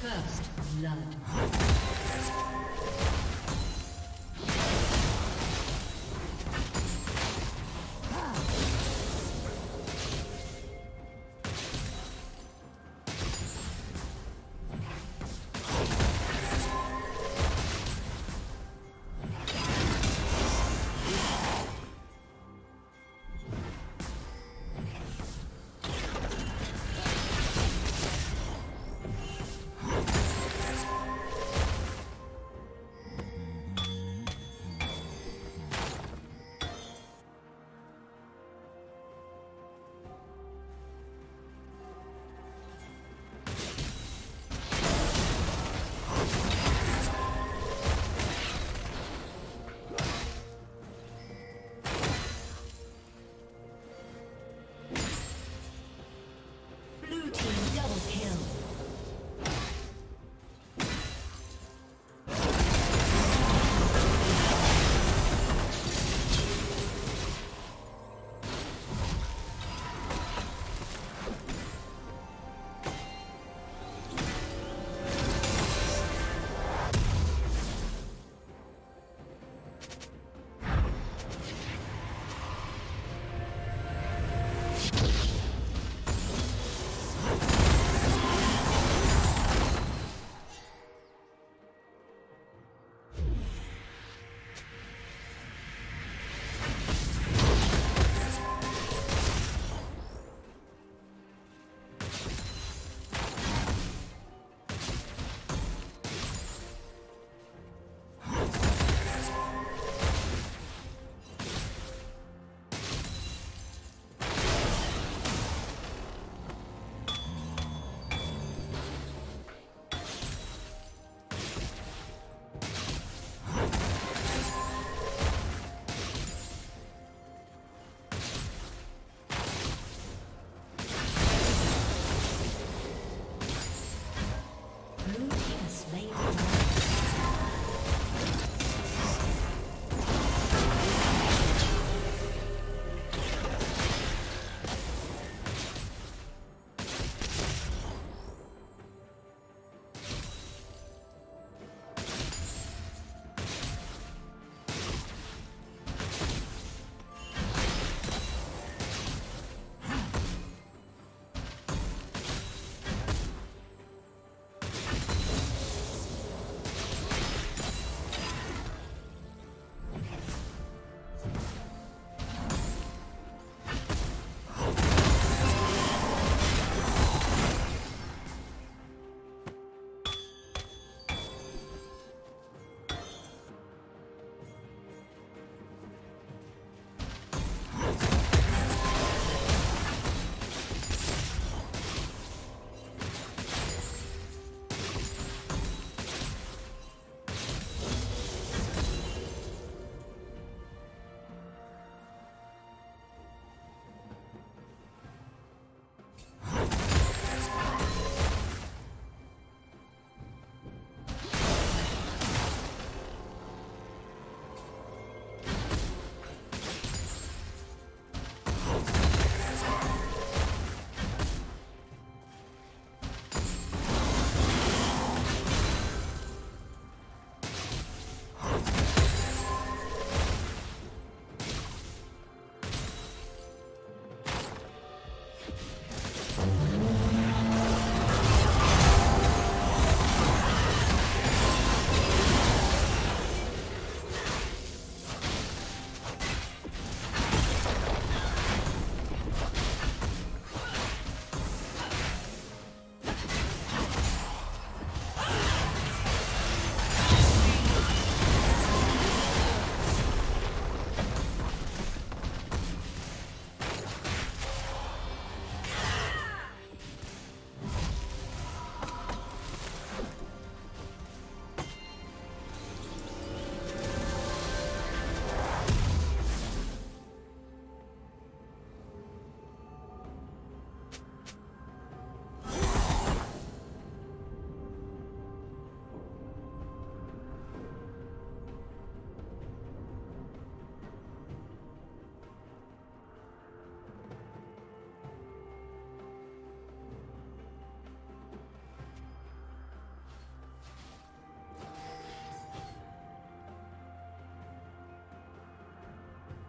First blood.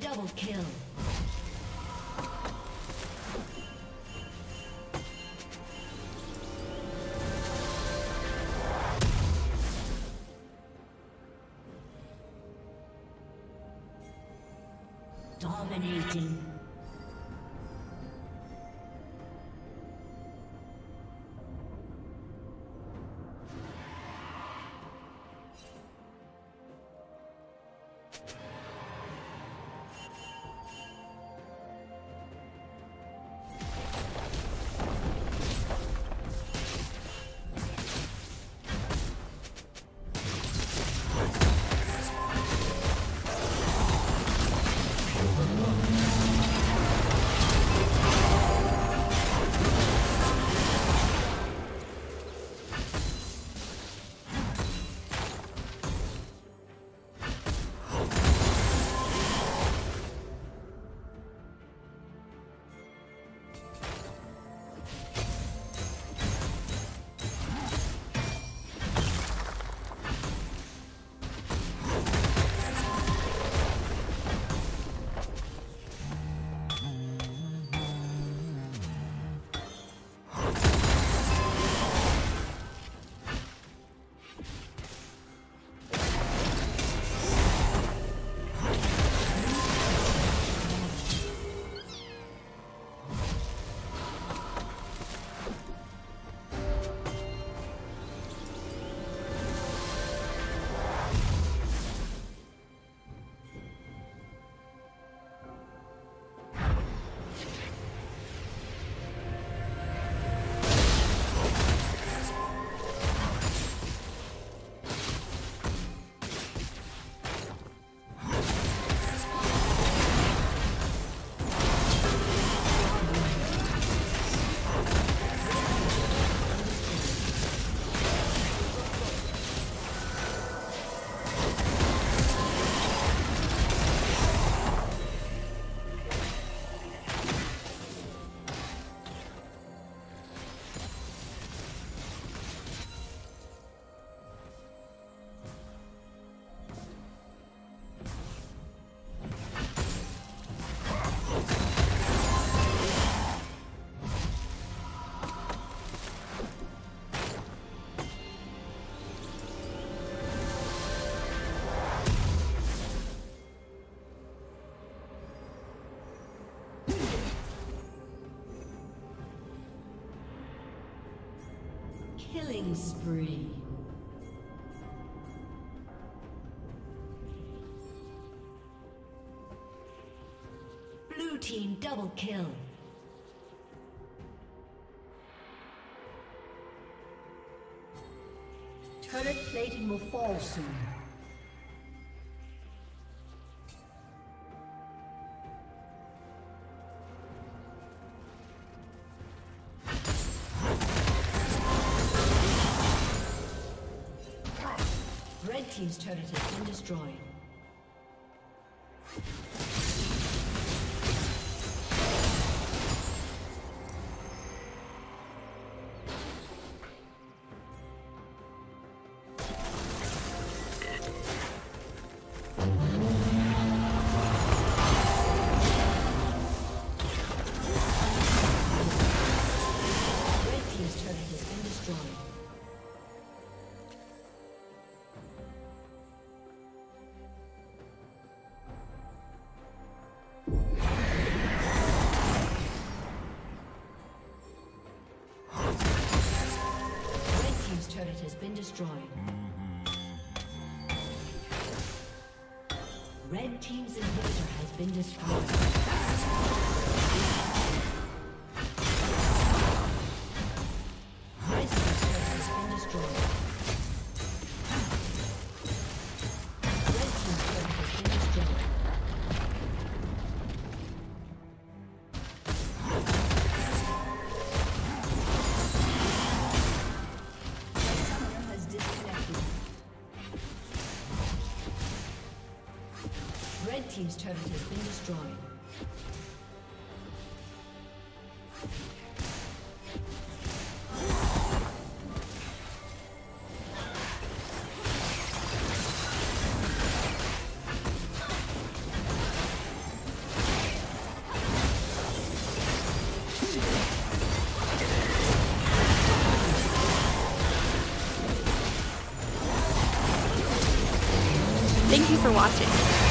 Double kill. Dominating. Killing spree. Blue team double kill. Turret plating will fall soon. team's turret has been destroyed. Destroyed. Red team's inhibitor has been destroyed. Red team's turret has been destroyed. Red team's turret has been destroyed. Team's turret has been destroyed. Thank you for watching.